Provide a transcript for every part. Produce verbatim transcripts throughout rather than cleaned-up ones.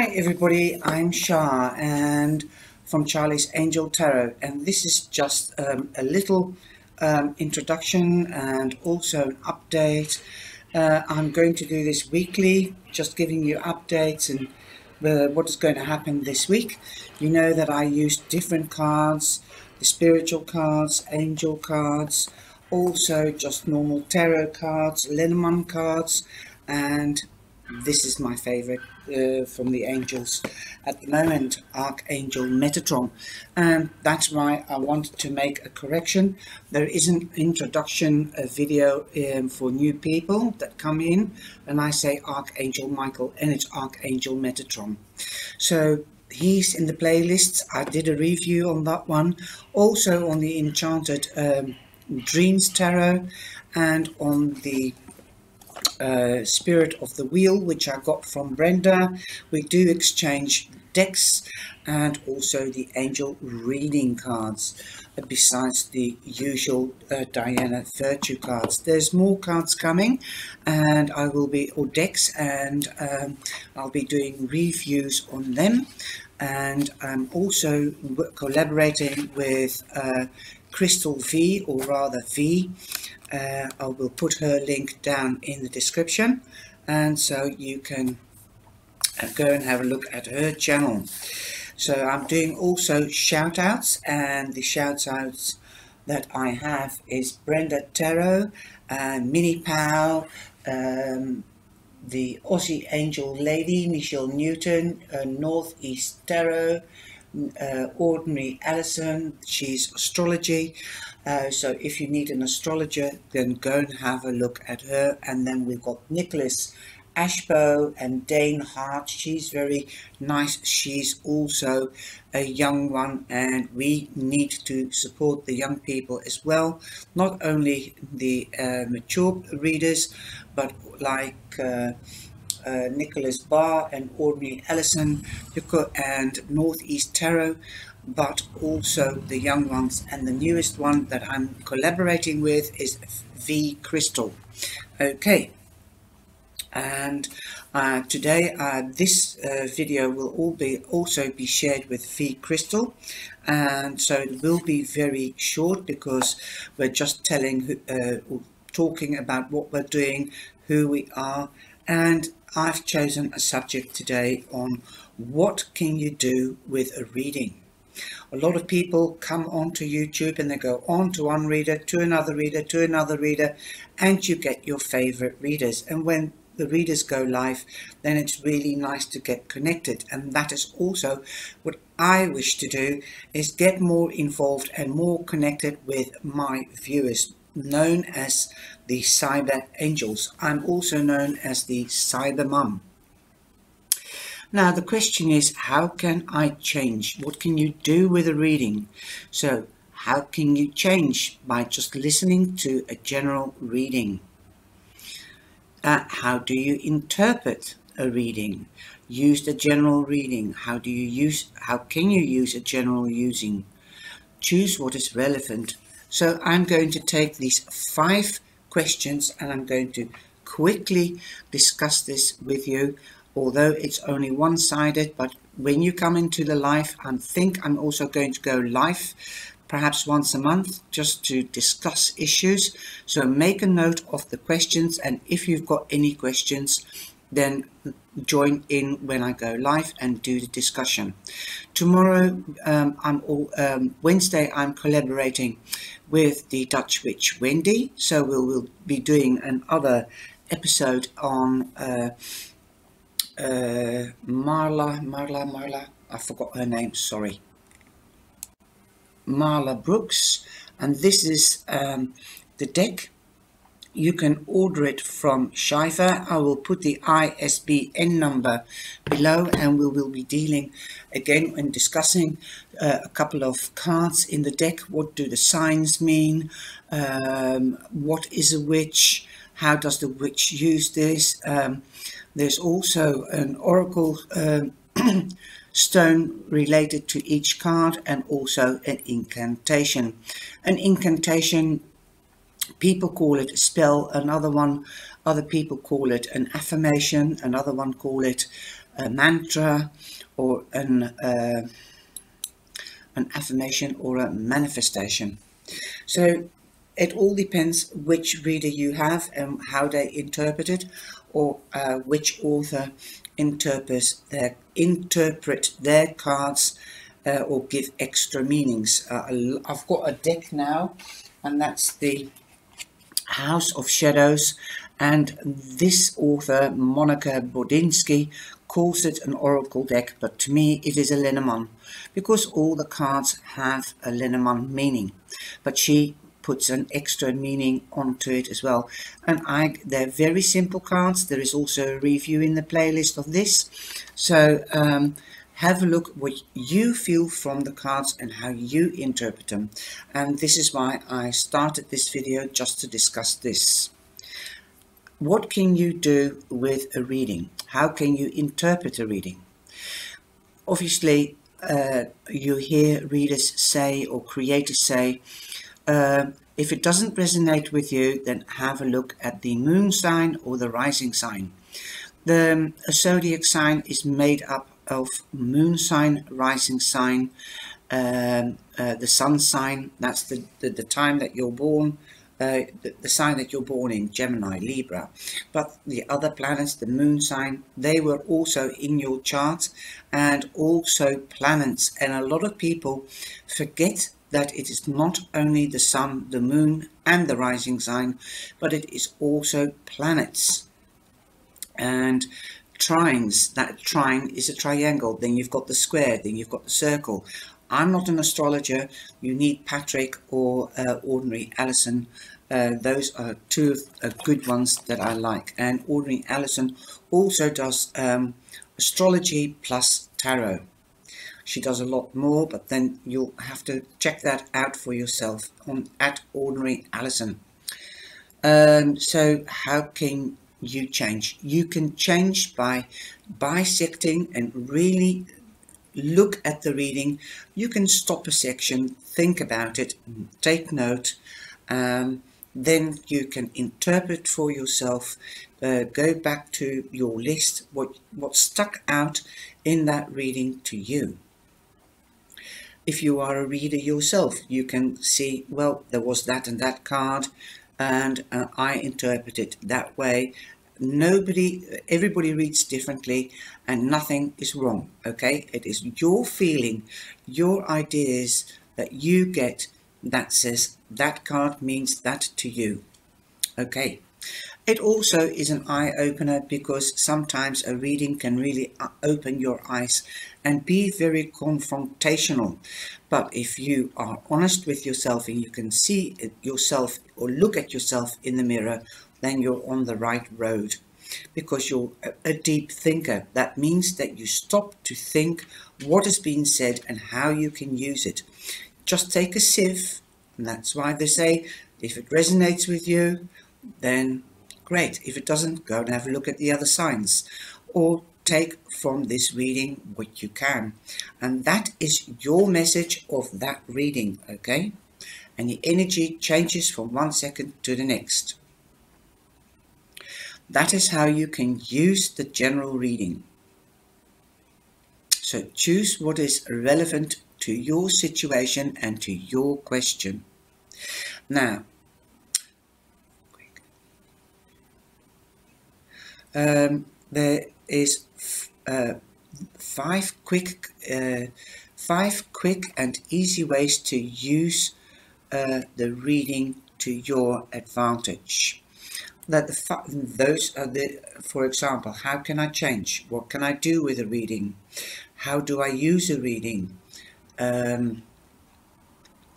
Hi everybody, I'm Shah and from Charlie's Angel Tarot, and this is just um, a little um, introduction and also an update. Uh, I'm going to do this weekly, just giving you updates and uh, what is going to happen this week. You know that I used different cards, the spiritual cards, angel cards, also just normal tarot cards, Lenormand cards, and this is my favorite uh, from the angels at the moment, Archangel Metatron. And that's why I wanted to make a correction. There is an introduction a video um, for new people that come in, and I say Archangel Michael and it's Archangel Metatron. So he's in the playlists. I did a review on that one, also on the Enchanted um, Dreams Tarot and on the Uh, Spirit of the Wheel, which I got from Brenda. We do exchange decks and also the angel reading cards, uh, besides the usual uh, Diana Virtue cards. There's more cards coming, and I will be or decks, and um, I'll be doing reviews on them, and I'm also collaborating with uh, Crystal V, or rather V. Uh, I will put her link down in the description, and so you can go and have a look at her channel. So I'm doing also shout outs, and the shout outs that I have is Brenda Tarot, uh, Mini Powell, um, the Aussie Angel Lady, Michelle Newton, uh, Northeast Tarot, uh, Ordinary Alison, she's astrology. Uh, so if you need an astrologer, then go and have a look at her. And then we've got Nicholas Ashbow and Dane Hart. She's very nice. She's also a young one, and we need to support the young people as well. Not only the uh, mature readers, but like uh, uh, Nicholas Barr and Aubrey Ellison and Northeast Tarot, but also the young ones. And the newest one that I'm collaborating with is V Crystal. Okay, and uh, today uh, this uh, video will all be also be shared with V Crystal, and so it will be very short because we're just telling uh, talking about what we're doing, who we are, and I've chosen a subject today on what can you do with a reading. A lot of people come onto YouTube and they go on to one reader, to another reader, to another reader, and you get your favorite readers. And when the readers go live, then it's really nice to get connected. And that is also what I wish to do, is get more involved and more connected with my viewers, known as the Cyber Angels. I'm also known as the Cyber Mum. Now the question is, how can I change? What can you do with a reading? So how can you change? By just listening to a general reading. Uh, how do you interpret a reading? Use the general reading. How do you use, how can you use a general using? Choose what is relevant. So I'm going to take these five questions and I'm going to quickly discuss this with you. Although it's only one-sided, but when you come into the live, I think I'm also going to go live perhaps once a month just to discuss issues. So make a note of the questions, and if you've got any questions, then join in when I go live and do the discussion. Tomorrow, um, I'm all, um, Wednesday, I'm collaborating with the Dutch Witch Wendy, so we will be doing another episode on... Uh, Uh, Marla, Marla, Marla, I forgot her name, sorry. Marla Brooks, and this is um, the deck. You can order it from Shiva. I will put the I S B N number below, and we will be dealing again and discussing uh, a couple of cards in the deck. What do the signs mean? Um, what is a witch? How does the witch use this? Um, There's also an oracle uh, stone related to each card, and also an incantation. An incantation, people call it a spell, another one, other people call it an affirmation, another one call it a mantra or an uh, an affirmation or a manifestation. So it all depends which reader you have and how they interpret it, or uh, which author interprets their interpret their cards uh, or give extra meanings. Uh, I've got a deck now, and that's the House of Shadows, and this author, Monica Bodinski, calls it an oracle deck, but to me it is a linneman, because all the cards have a linneman meaning, but she puts an extra meaning onto it as well. And I, they're very simple cards. There is also a review in the playlist of this, so um, have a look what you feel from the cards and how you interpret them. And this is why I started this video, just to discuss this. What can you do with a reading? How can you interpret a reading? Obviously, uh, you hear readers say, or creators say, uh, if it doesn't resonate with you, then have a look at the moon sign or the rising sign. The um, a zodiac sign is made up of moon sign, rising sign, um, uh, the sun sign, that's the, the, the time that you're born, uh, the, the sign that you're born in, Gemini, Libra. But the other planets, the moon sign, they were also in your chart, and also planets. And a lot of people forget that it is not only the sun, the moon and the rising sign, but it is also planets. And trines, that trine is a triangle, then you've got the square, then you've got the circle. I'm not an astrologer. You need Patrick or uh, Ordinary Alison. Uh, those are two uh, good ones that I like. And Ordinary Alison also does um, astrology plus tarot. She does a lot more, but then you'll have to check that out for yourself on at Ordinary Alison. Um, so how can you change? You can change by bisecting and really look at the reading. You can stop a section, think about it, take note, um, then you can interpret for yourself. Uh, go back to your list, what what stuck out in that reading to you. If you are a reader yourself, you can see, well, there was that and that card, and uh, I interpret it that way. Nobody, everybody reads differently, and nothing is wrong, okay? It is your feeling, your ideas that you get that says that card means that to you, okay? It also is an eye-opener, because sometimes a reading can really open your eyes and be very confrontational. But if you are honest with yourself and you can see it yourself or look at yourself in the mirror, then you're on the right road, because you're a deep thinker. That means that you stop to think what has been said and how you can use it. Just take a sieve, and that's why they say if it resonates with you, then great. If it doesn't, go and have a look at the other signs, or take from this reading what you can. And that is your message of that reading, okay? And the energy changes from one second to the next. That is how you can use the general reading. So choose what is relevant to your situation and to your question. Now, Um, there is f uh, five quick, uh, five quick and easy ways to use uh, the reading to your advantage. That the fa those are the, for example, how can I change? What can I do with a reading? How do I use a reading? Um,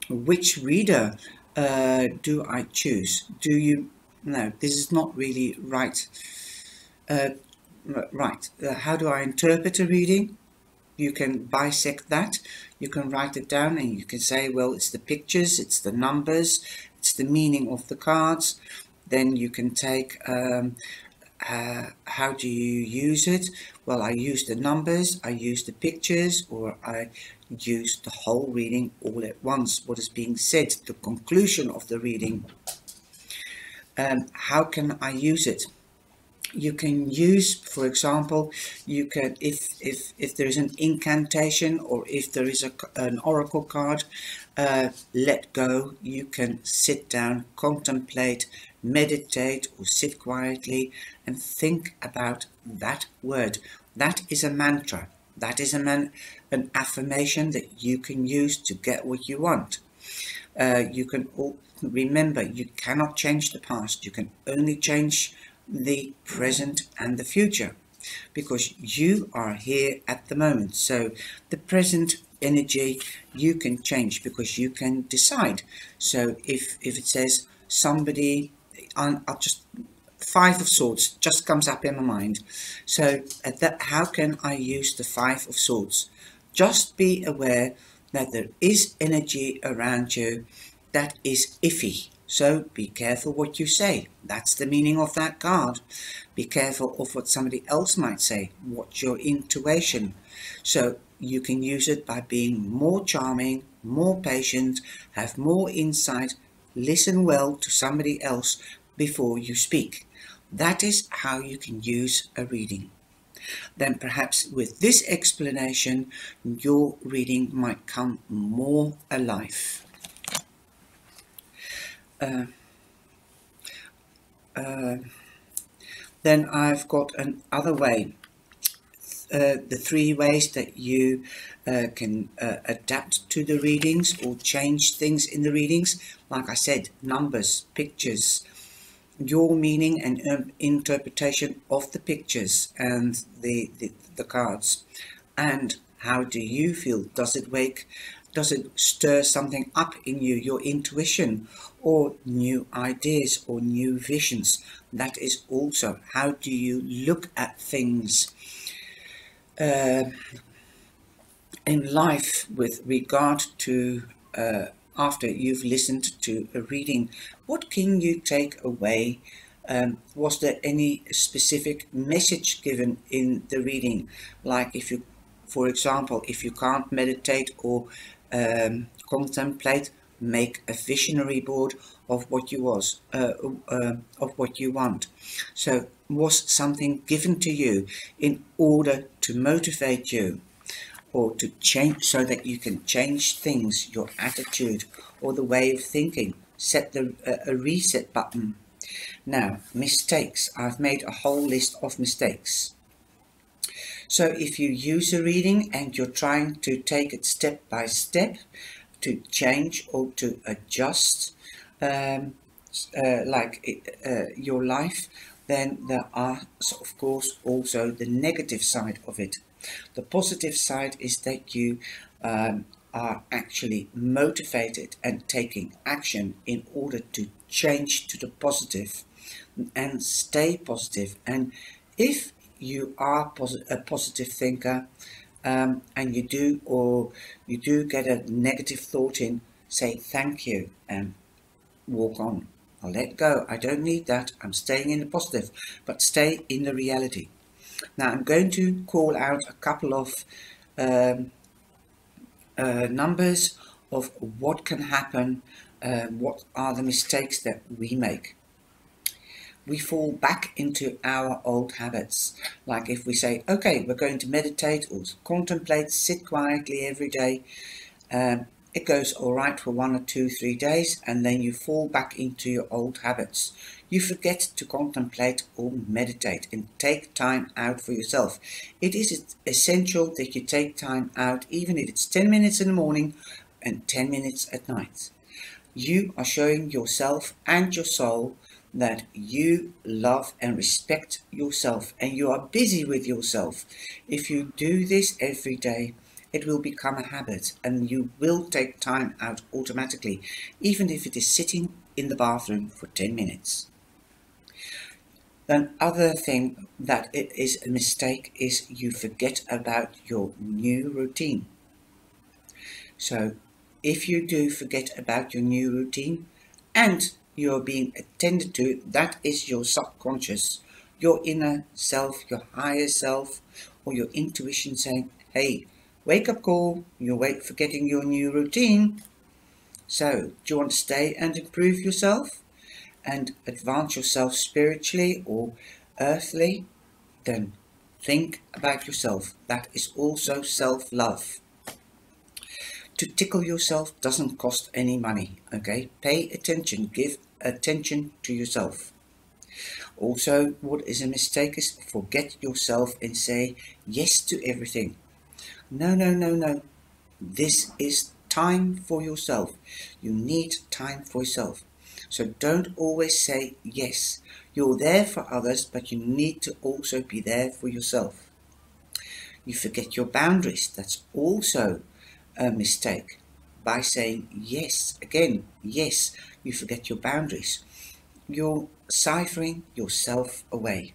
which reader uh, do I choose? Do you? No, this is not really right. Uh, right, uh, how do I interpret a reading? You can bisect that, you can write it down, and you can say, well, it's the pictures, it's the numbers, it's the meaning of the cards. Then you can take, um, uh, how do you use it? Well, I use the numbers, I use the pictures, or I use the whole reading all at once, what is being said, the conclusion of the reading. Um, how can I use it? you can use. For example, you can, if if if there is an incantation or if there is a, an oracle card, uh, let go. You can sit down, contemplate, meditate, or sit quietly and think about that word. That is a mantra. That is a man, an affirmation that you can use to get what you want. Uh, you can all, remember, you cannot change the past. You can only change the present and the future, because you are here at the moment. So the present energy you can change, because you can decide. So if, if it says somebody, I'll, I'll just, Five of Swords just comes up in my mind. So at that, how can I use the Five of Swords? Just be aware that there is energy around you that is iffy. So be careful what you say. That's the meaning of that card. Be careful of what somebody else might say. Watch your intuition. So you can use it by being more charming, more patient, have more insight, listen well to somebody else before you speak. That is how you can use a reading. Then perhaps with this explanation, your reading might come more alive. Uh, uh, then I've got another way, uh, the three ways that you uh, can uh, adapt to the readings or change things in the readings. Like I said, numbers, pictures, your meaning and um, interpretation of the pictures and the, the the cards. And how do you feel? Does it wake, does it stir something up in you, your intuition or new ideas or new visions? That is also, how do you look at things uh, in life with regard to uh, after you've listened to a reading? What can you take away? Um, was there any specific message given in the reading? Like if you, for example, if you can't meditate or um, contemplate, make a visionary board of what you was, uh, uh, of what you want. So was something given to you in order to motivate you, or to change, so that you can change things, your attitude or the way of thinking? Set the uh, a reset button. Now, mistakes. I've made a whole list of mistakes. So if you use a reading and you're trying to take it step by step to change or to adjust um, uh, like it, uh, your life, then there are, of course, also the negative side of it. The positive side is that you um, are actually motivated and taking action in order to change to the positive and stay positive. And if you are pos a positive thinker um, and you do or you do get a negative thought in, say thank you and walk on. I'll let go. I don't need that. I'm staying in the positive, but stay in the reality. Now I'm going to call out a couple of um, uh, numbers of what can happen, uh, what are the mistakes that we make. We fall back into our old habits. Like if we say, okay, we're going to meditate or contemplate, sit quietly every day. Um, it goes all right for one or two, three days, and then you fall back into your old habits. You forget to contemplate or meditate and take time out for yourself. It is essential that you take time out, even if it's ten minutes in the morning and ten minutes at night. You are showing yourself and your soul that you love and respect yourself, and you are busy with yourself. If you do this every day, it will become a habit and you will take time out automatically, even if it is sitting in the bathroom for ten minutes. Another thing that it is a mistake is you forget about your new routine. So if you do forget about your new routine and you're being attended to, that is your subconscious, your inner self, your higher self, or your intuition saying, hey, wake up call, you're wait forgetting your new routine. So do you want to stay and improve yourself and advance yourself spiritually or earthly, then think about yourself. That is also self-love. To tickle yourself doesn't cost any money, okay? Pay attention, give attention to yourself. Also, what is a mistake is forget yourself and say yes to everything. No, no, no, no. This is time for yourself. You need time for yourself. So don't always say yes. You're there for others, but you need to also be there for yourself. You forget your boundaries. That's also a mistake. By saying yes, again, yes, you forget your boundaries. You're ciphering yourself away.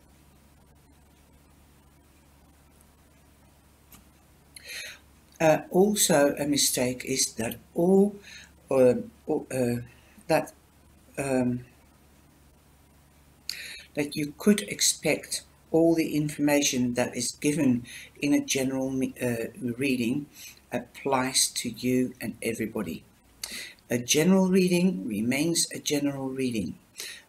Uh, also, a mistake is that all, um, all uh, that um, that you could expect all the information that is given in a general uh, reading applies to you and everybody. A general reading remains a general reading.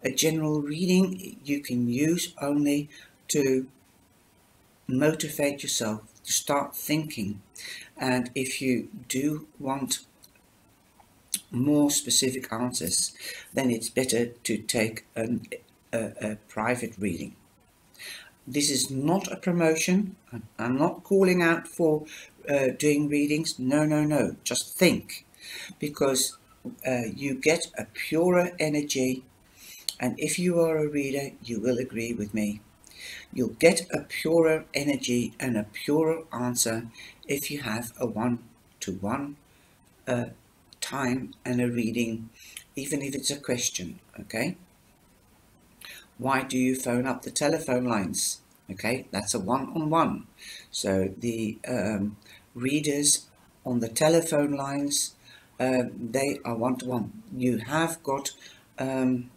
A general reading you can use only to motivate yourself to start thinking. And if you do want more specific answers, then it's better to take an, a, a private reading. This is not a promotion. I'm not calling out for uh, doing readings. No, no, no. Just think, because uh, you get a purer energy. And if you are a reader, you will agree with me. You'll get a purer energy and a purer answer if you have a one-to-one uh, time and a reading, even if it's a question, okay? Why do you phone up the telephone lines? Okay, that's a one-on-one. So the um, readers on the telephone lines, uh, they are one-to-one. You have got um,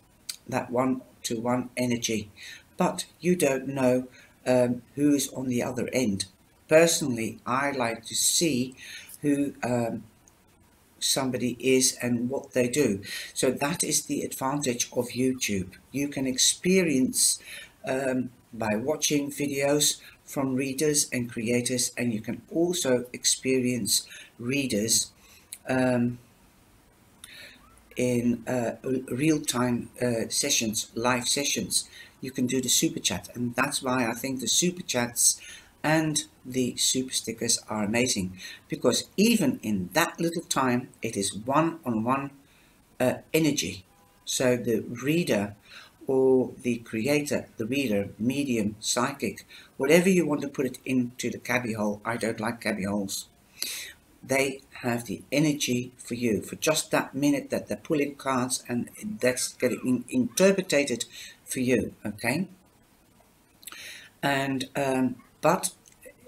that one-to-one energy. But you don't know um, who is on the other end. Personally, I like to see who um, somebody is and what they do. So that is the advantage of YouTube. You can experience um, by watching videos from readers and creators, and you can also experience readers um, in uh, real-time uh, sessions, live sessions. You can do the super chat, and that's why I think the super chats and the super stickers are amazing, because even in that little time it is one-on-one uh, energy. So the reader or the creator, the reader, medium, psychic, whatever you want to put it into the cubby hole. I don't like cubby holes. They have the energy for you for just that minute that they're pulling cards, and that's getting interpreted for you, okay? And um, but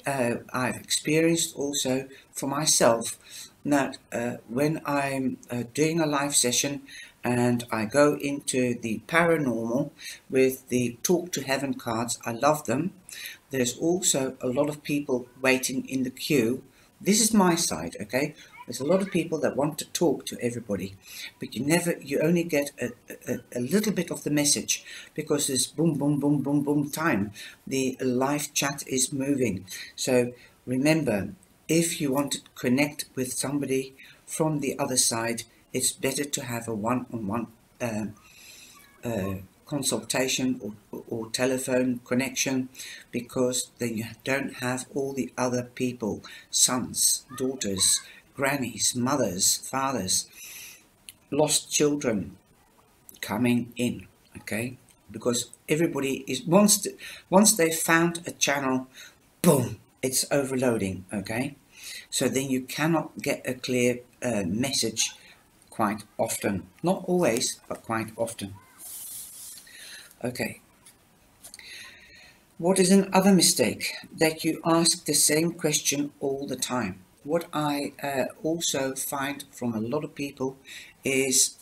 uh, I've experienced also for myself that uh, when I'm uh, doing a live session and I go into the paranormal with the Talk to Heaven cards, I love them. There's also a lot of people waiting in the queue. This is my side, okay? There's a lot of people that want to talk to everybody, but you never, you only get a, a, a little bit of the message, because this boom, boom, boom, boom, boom time. The live chat is moving. So remember, if you want to connect with somebody from the other side, it's better to have a one-on-one uh, uh, consultation or, or telephone connection, because then you don't have all the other people, sons, daughters, grannies, mothers, fathers, lost children coming in, okay? Because everybody is, once to, once they found a channel, boom, it's overloading, okay? So then you cannot get a clear uh, message quite often. Not always, but quite often. Okay. What is another mistake? That you ask the same question all the time. What I uh, also find from a lot of people is,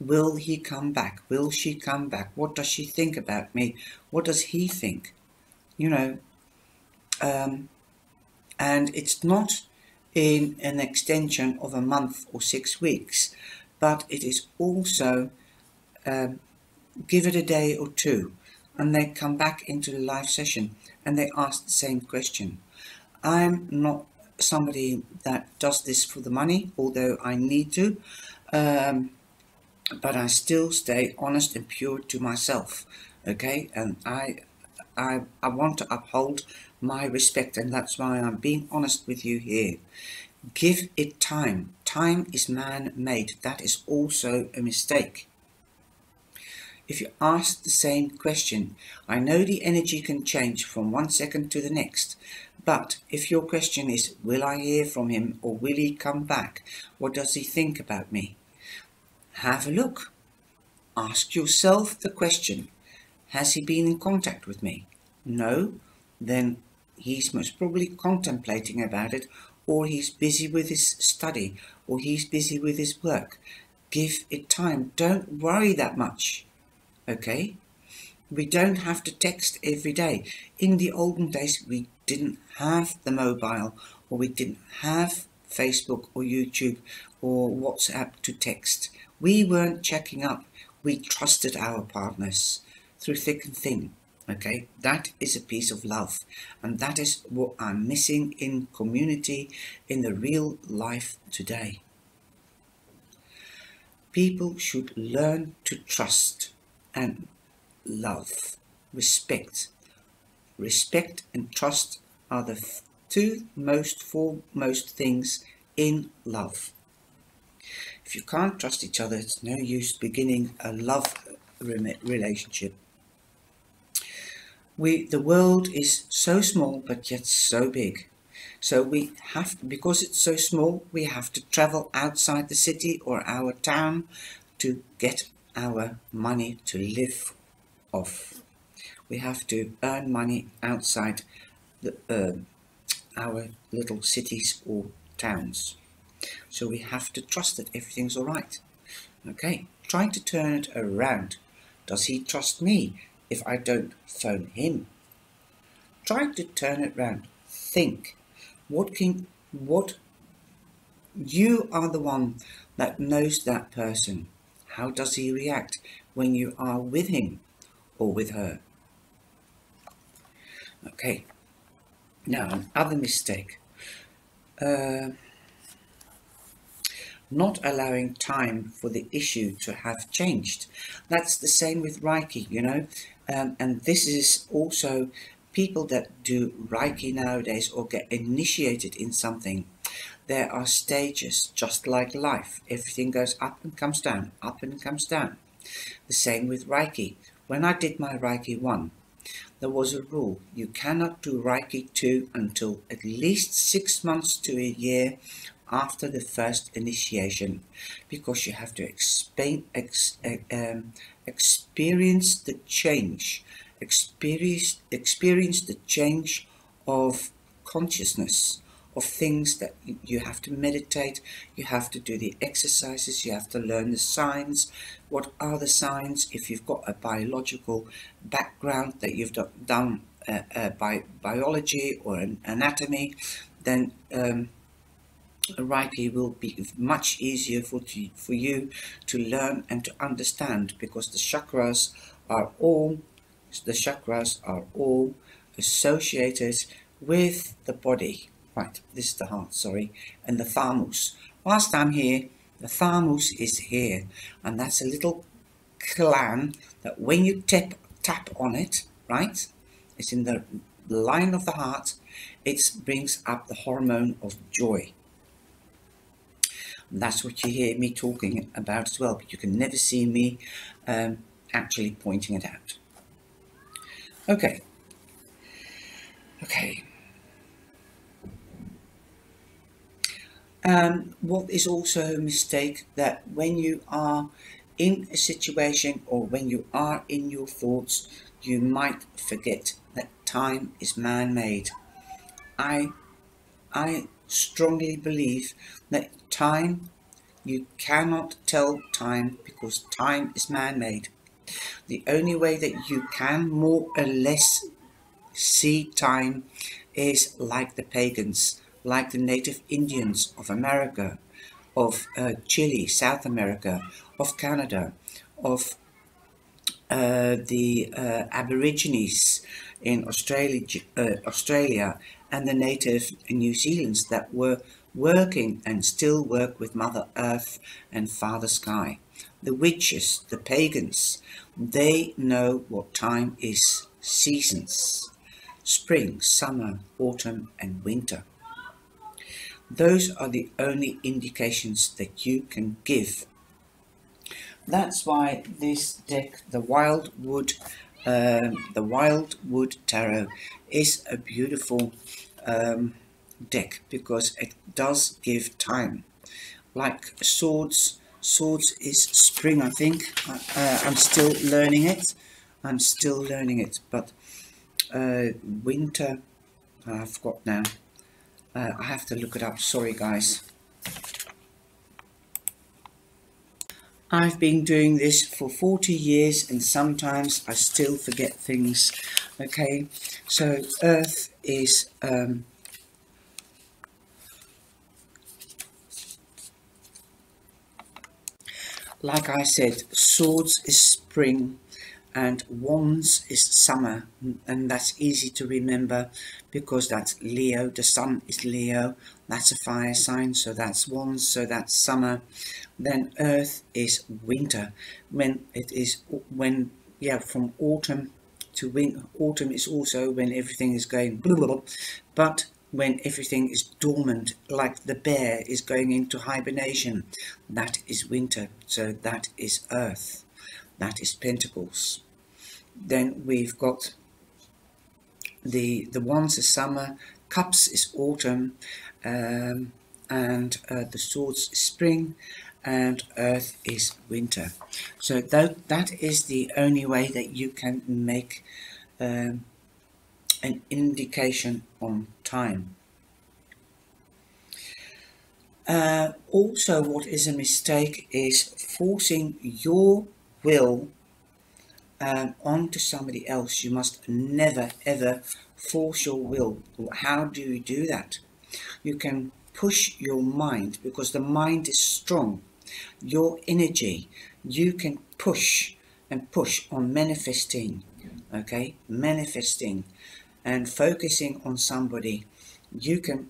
will he come back? Will she come back? What does she think about me? What does he think? You know, um, and it's not in an extension of a month or six weeks, but it is also, um, give it a day or two. and they come back into the live session and they ask the same question. I'm not somebody that does this for the money, although I need to, um, but I still stay honest and pure to myself, okay? And I, I, I want to uphold my respect, and that's why I'm being honest with you here. Give it time. Time is man-made. That is also a mistake. If you ask the same question, I know the energy can change from one second to the next, but if your question is, will I hear from him or will he come back? What does he think about me? Have a look. Ask yourself the question, has he been in contact with me? No? Then he's most probably contemplating about it, or he's busy with his study, or he's busy with his work. Give it time. Don't worry that much. Okay, we don't have to text every day. In the olden days, we didn't have the mobile, or we didn't have Facebook or YouTube or WhatsApp to text. We weren't checking up. We trusted our partners through thick and thin. Okay, that is a piece of love. And that is what I'm missing in community, in the real life today. People should learn to trust. And love, respect. Respect and trust are the two most foremost things in love. If you can't trust each other, it's no use beginning a love relationship. We, the world is so small, but yet so big. So we have, because it's so small, we have to travel outside the city or our town to get our money to live off. We have to earn money outside the, uh, our little cities or towns. So we have to trust that everything's all right. Okay, trying to turn it around. Does he trust me if I don't phone him? Trying to turn it around. Think. What can, what, you are the one that knows that person. How does he react when you are with him or with her? Okay, now another mistake. Uh, not allowing time for the issue to have changed. That's the same with Reiki, you know. Um, and this is also people that do Reiki nowadays or get initiated in something. There are stages, just like life. Everything goes up and comes down, up and comes down. The same with Reiki. When I did my Reiki one, there was a rule. You cannot do Reiki two until at least six months to a year after the first initiation, because you have to explain, ex, um, experience the change, experience, experience the change of consciousness, of things that you have to meditate, you have to do the exercises, you have to learn the signs. What are the signs? If you've got a biological background that you've done uh, uh, by biology or an anatomy, then um, Reiki will be much easier for, to, for you to learn and to understand, because the chakras are all, the chakras are all associated with the body. Right, this is the heart, sorry, and the thymus. Whilst I'm here, the thymus is here, and that's a little gland that when you tap, tap on it, right, it's in the line of the heart, it brings up the hormone of joy. And that's what you hear me talking about as well, but you can never see me um, actually pointing it out. Okay. Okay. Um, what is also a mistake, that when you are in a situation or when you are in your thoughts, you might forget that time is man-made. I, I strongly believe that time, you cannot tell time, because time is man-made. The only way that you can more or less see time is like the pagans, like the native Indians of America, of uh, Chile, South America, of Canada, of uh, the uh, Aborigines in Australia, uh, Australia and the native New Zealanders that were working and still work with Mother Earth and Father Sky. The witches, the pagans, they know what time is. Seasons: spring, summer, autumn and winter. Those are the only indications that you can give. That's why this deck, the Wildwood, um, the Wildwood Tarot, is a beautiful um, deck, because it does give time. Like swords, swords is spring, I think. Uh, I'm still learning it. I'm still learning it, but uh, winter, I forgot now. Uh, I have to look it up. Sorry, guys. I've been doing this for forty years and sometimes I still forget things. Okay, so Earth is um, like I said, swords is spring and wands is summer, and that's easy to remember because that's Leo. The sun is Leo, that's a fire sign, so that's wands, so that's summer. Then earth is winter, when it is when yeah from autumn to winter. Autumn is also when everything is going blah, blah, blah, but when everything is dormant, like the bear is going into hibernation, that is winter. So that is earth, that is pentacles. Then we've got the the wands is summer, cups is autumn, um, and uh, the swords is spring, and earth is winter. So that, that is the only way that you can make um, an indication on time. Uh, also, what is a mistake is forcing your will um, onto somebody else. You must never ever force your will. How do you do that? You can push your mind, because the mind is strong. Your energy, you can push and push on manifesting, okay, manifesting and focusing on somebody. You can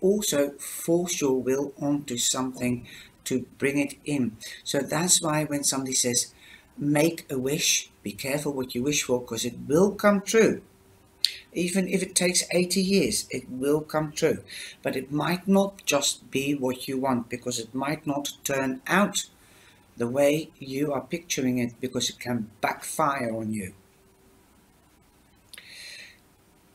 also force your will onto something to bring it in. So that's why when somebody says make a wish, be careful what you wish for, because it will come true. Even if it takes eighty years, it will come true. But it might not just be what you want, because it might not turn out the way you are picturing it, because it can backfire on you.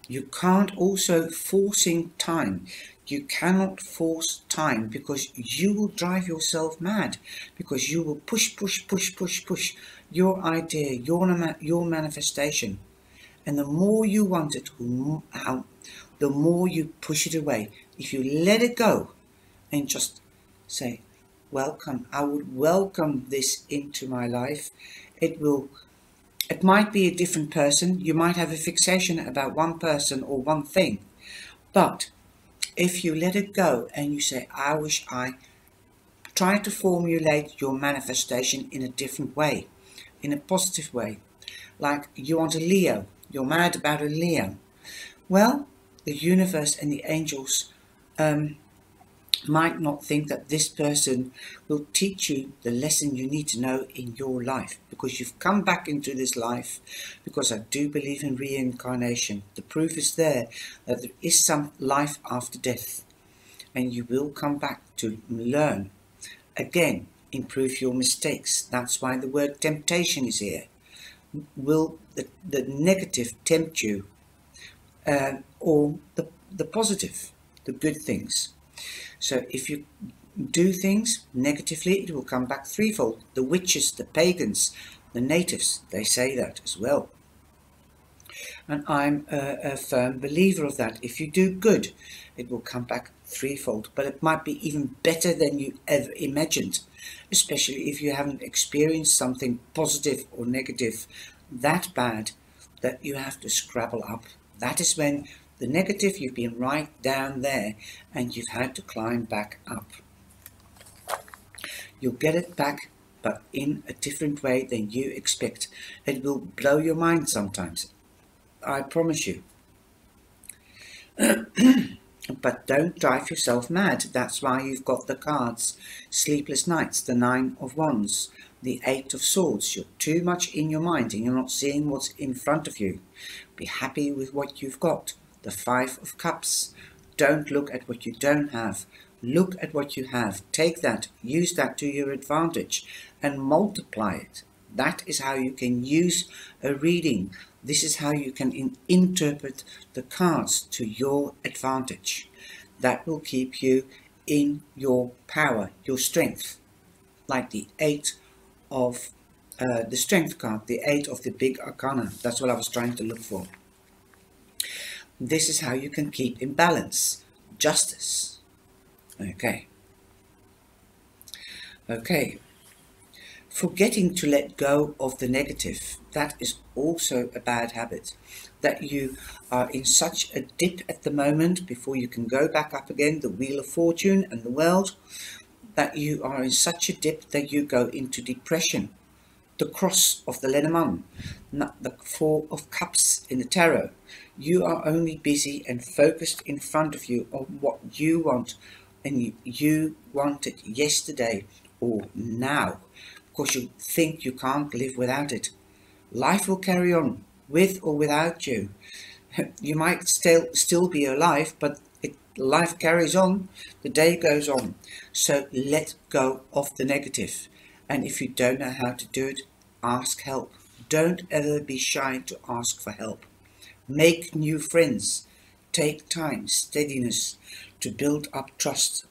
You can't also forcing time. You cannot force time, because you will drive yourself mad, because you will push, push, push, push, push your idea, your, your manifestation. And the more you want it, the more you push it away. If you let it go and just say, welcome, I would welcome this into my life. It will, it might be a different person. You might have a fixation about one person or one thing, but if you let it go and you say, I wish I try to formulate your manifestation in a different way, in a positive way. Like you want a Leo, you're mad about a Leo. Well, the universe and the angels um, might not think that this person will teach you the lesson you need to know in your life, because you've come back into this life, because I do believe in reincarnation. The proof is there that there is some life after death, and you will come back to learn again, improve your mistakes. That's why the word temptation is here. Will the, the negative tempt you, uh, or the, the positive, the good things? So if you do things negatively, it will come back threefold. The witches, the pagans, the natives, they say that as well. And I'm a, a firm believer of that. If you do good, it will come back threefold, but it might be even better than you ever imagined, especially if you haven't experienced something positive or negative that bad that you have to scrabble up. That is when the negative, you've been right down there and you've had to climb back up. You'll get it back, but in a different way than you expect. It will blow your mind sometimes, I promise you. But don't drive yourself mad. That's why you've got the cards. Sleepless nights, the Nine of Wands, the Eight of Swords. You're too much in your mind and you're not seeing what's in front of you. Be happy with what you've got. The Five of Cups. Don't look at what you don't have. Look at what you have. Take that, use that to your advantage and multiply it. That is how you can use a reading. This is how you can in interpret the cards to your advantage. That will keep you in your power, your strength. Like the eight of uh, the strength card, the eight of the big arcana. That's what I was trying to look for. This is how you can keep in balance. Justice. Okay. Okay. Forgetting to let go of the negative, that is also a bad habit, that you are in such a dip at the moment before you can go back up again, the Wheel of Fortune and the world, that you are in such a dip that you go into depression. The Cross of the Lenormand, not the Four of Cups in the tarot. You are only busy and focused in front of you on what you want, and you want it yesterday or now. Because you think you can't live without it. Life will carry on with or without you. You might still still be alive, but it, life carries on. The day goes on. So let go of the negative. And if you don't know how to do it, ask help. Don't ever be shy to ask for help. Make new friends. Take time, steadiness to build up trust.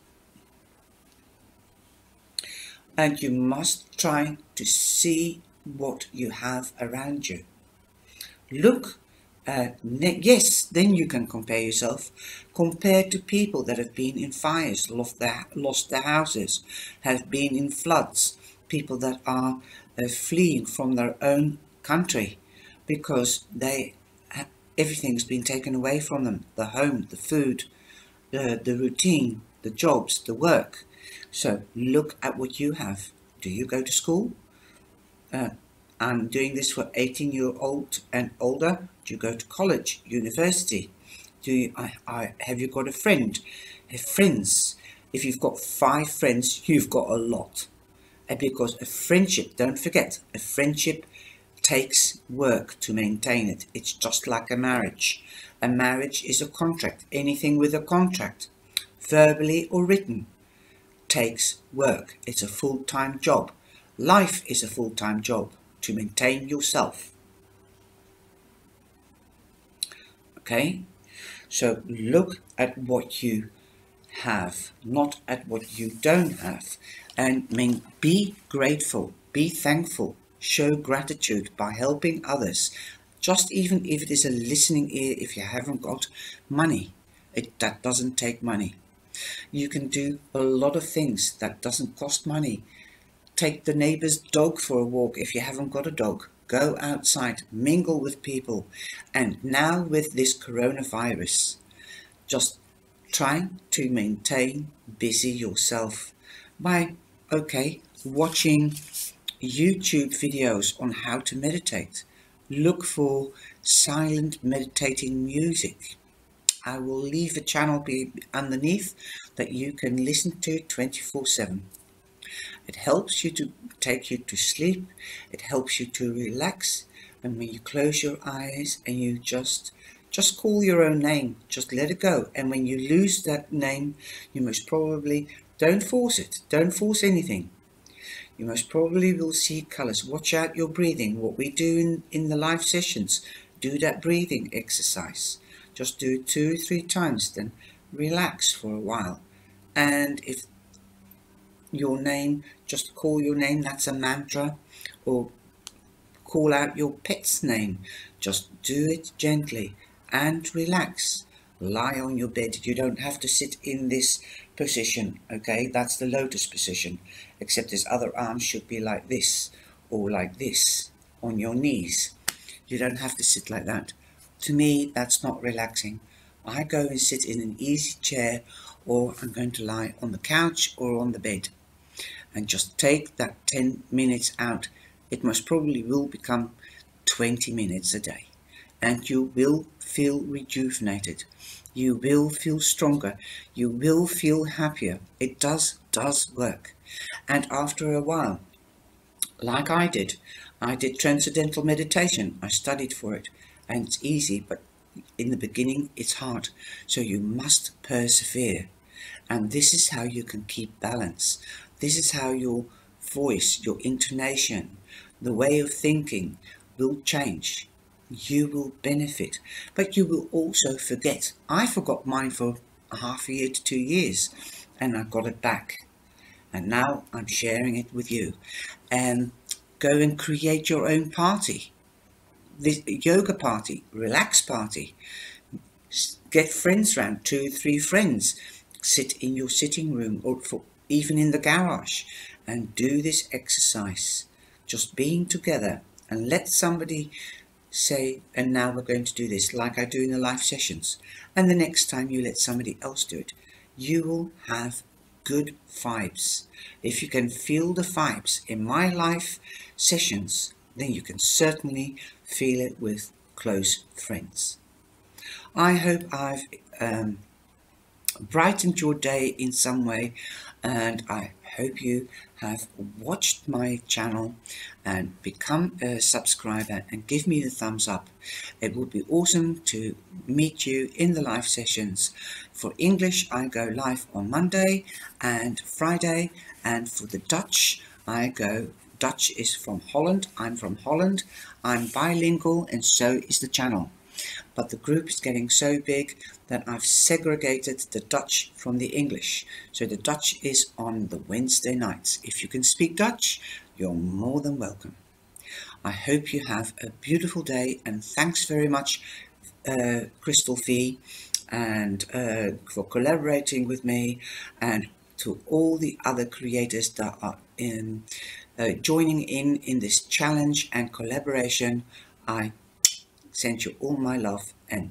And you must try to see what you have around you. Look, uh, yes, then you can compare yourself. Compare to people that have been in fires, lost their, lost their houses, have been in floods, people that are uh, fleeing from their own country because they have, everything's been taken away from them, the home, the food, the, the routine, the jobs, the work. So look at what you have. Do you go to school? Uh, I'm doing this for eighteen year old and older. Do you go to college, university? Do you, I, I, have you got a friend? Have friends? If you've got five friends, you've got a lot. And because a friendship, don't forget, a friendship takes work to maintain it. It's just like a marriage. A marriage is a contract. Anything with a contract, verbally or written, takes work. It's a full-time job. Life is a full-time job to maintain yourself. Okay, so look at what you have, not at what you don't have, and mean, be grateful, be thankful, show gratitude by helping others. Just even if it is a listening ear, if you haven't got money, it, that doesn't take money. You can do a lot of things that doesn't cost money. Take the neighbor's dog for a walk if you haven't got a dog. Go outside, mingle with people. And now with this coronavirus, just try to maintain busy yourself by, okay, watching YouTube videos on how to meditate. Look for silent meditating music. I will leave a channel be underneath that you can listen to twenty-four seven. It helps you to take you to sleep. It helps you to relax. And when you close your eyes and you just, just call your own name, just let it go. And when you lose that name, you most probably don't force it. Don't force anything. You most probably will see colors. Watch out your breathing. What we do in, in the live sessions, do that breathing exercise. Just do it two, three times, then relax for a while. And if your name, just call your name, that's a mantra, or call out your pet's name. Just do it gently and relax. Lie on your bed. You don't have to sit in this position, okay? That's the lotus position, except this other arm should be like this or like this on your knees. You don't have to sit like that. To me, that's not relaxing. I go and sit in an easy chair, or I'm going to lie on the couch or on the bed. and just take that ten minutes out. It most probably will become twenty minutes a day, and you will feel rejuvenated. You will feel stronger. You will feel happier. It does, does work. And after a while, like I did, I did Transcendental Meditation. I studied for it, and it's easy, but in the beginning it's hard. So you must persevere. And this is how you can keep balance. This is how your voice, your intonation, the way of thinking will change. You will benefit, but you will also forget. I forgot mine for a half a year to two years, and I got it back. And now I'm sharing it with you. And go and create your own party. This yoga party, relax party. Get friends round, two, three friends. Sit in your sitting room, or for, even in the garage, and do this exercise. Just being together, and let somebody say, and now we're going to do this, like I do in the live sessions. And the next time you let somebody else do it, you will have good vibes. If you can feel the vibes in my live sessions, then you can certainly feel it with close friends. I hope I've um, brightened your day in some way, and I hope you have watched my channel and become a subscriber and give me the thumbs up. It would be awesome to meet you in the live sessions. For English, I go live on Monday and Friday, and for the Dutch, I go, Dutch is from Holland, I'm from Holland, I'm bilingual, and so is the channel. But the group is getting so big that I've segregated the Dutch from the English. So the Dutch is on the Wednesday nights. If you can speak Dutch, you're more than welcome. I hope you have a beautiful day, and thanks very much, uh, Crystal V, and uh, for collaborating with me, and to all the other creators that are in, uh, joining in in this challenge and collaboration. I send you all my love, and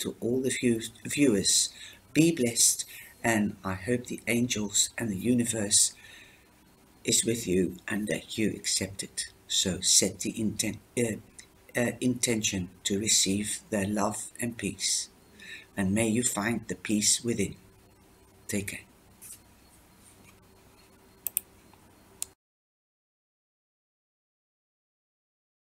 to all the view viewers, be blessed, and I hope the angels and the universe is with you, and that you accept it. So set the inten uh, uh, intention to receive their love and peace, and may you find the peace within. Take care.